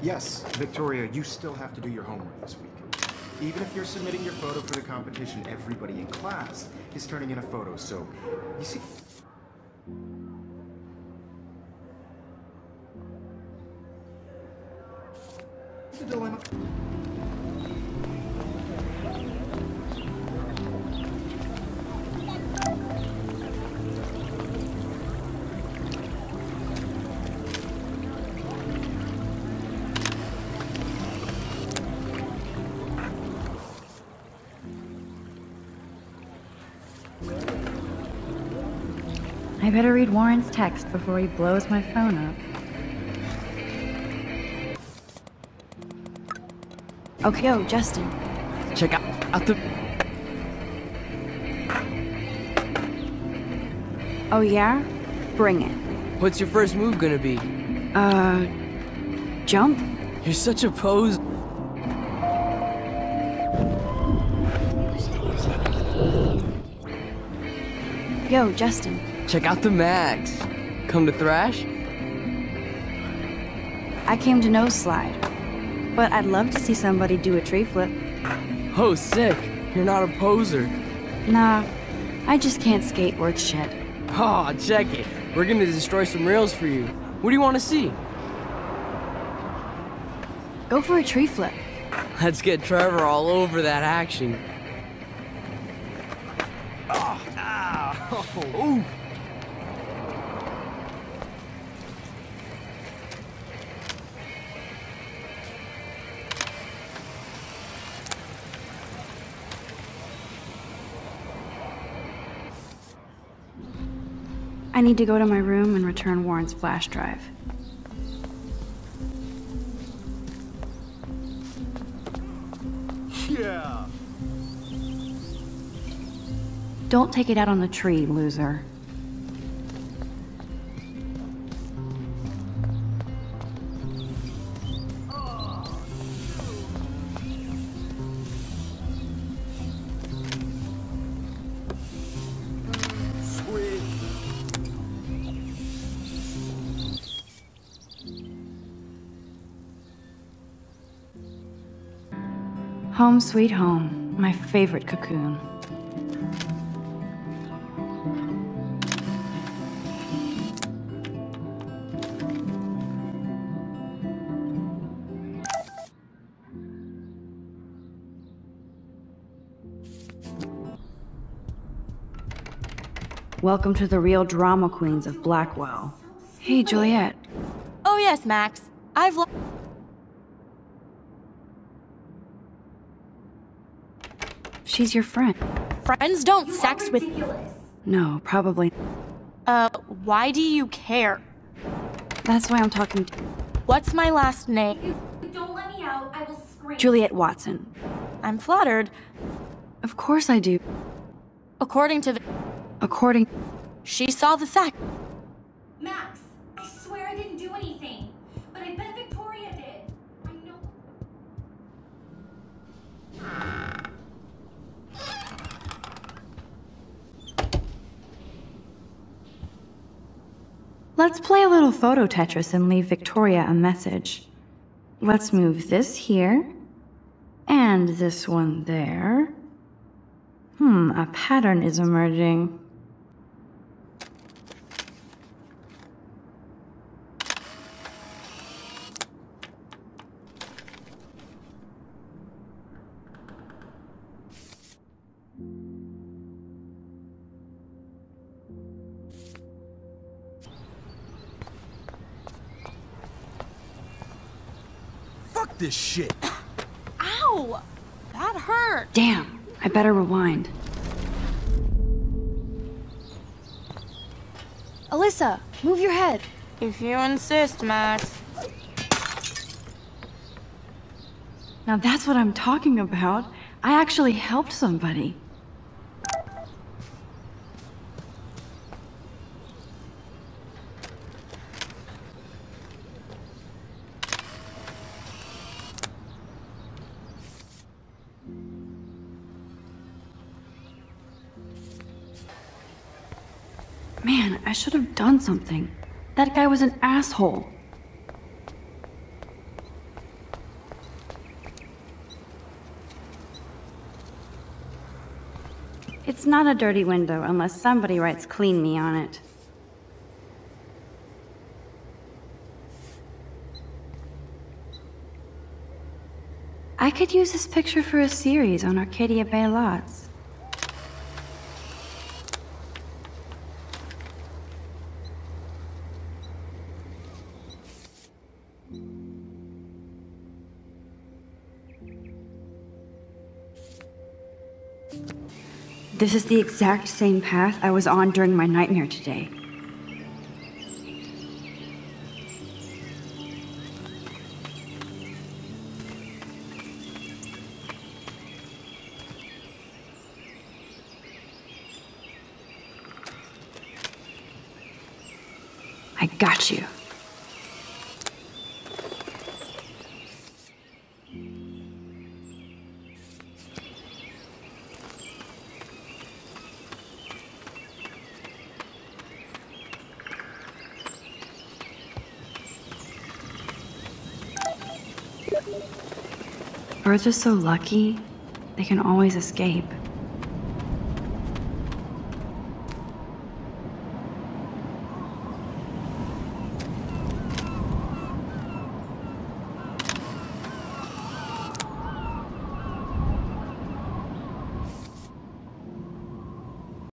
Yes, Victoria, you still have to do your homework this week. Even if you're submitting your photo for the competition, everybody in class is turning in a photo, so you see... the dilemma. I better read Warren's text before he blows my phone up. Okay, yo, Justin. Check out the... Oh yeah? Bring it. What's your first move gonna be? Jump? You're such a pose. Yo, Justin. Check out the mags. Come to thrash? I came to no slide, but I'd love to see somebody do a tree flip. Oh, sick. You're not a poser. Nah, I just can't skate worth shit. Aw, oh, check it. We're gonna destroy some rails for you. What do you want to see? Go for a tree flip. Let's get Trevor all over that action. Oh, ow. Ooh. I need to go to my room and return Warren's flash drive. Yeah. Don't take it out on the tree, loser. Home sweet home, my favorite cocoon. Welcome to the real drama queens of Blackwell. Hey, Juliet. Oh yes, Max. She's your friend. Friends don't sex with... No, probably. Why do you care? That's why I'm talking to... What's my last name? You don't let me out, I will scream. Juliet Watson. I'm flattered. Of course I do. According to the... According... She saw the sack. Max, I swear I didn't do anything, but I bet Victoria did. I know... Let's play a little photo Tetris and leave Victoria a message. Let's move this here, and this one there. A pattern is emerging. This shit. Ow! That hurt. Damn, I better rewind. Alyssa, move your head. If you insist, Max. Now that's what I'm talking about. I actually helped somebody. Man, I should have done something. That guy was an asshole. It's not a dirty window unless somebody writes "clean me" on it. I could use this picture for a series on Arcadia Bay lots. This is the exact same path I was on during my nightmare today. I got you. Birds are so lucky, they can always escape.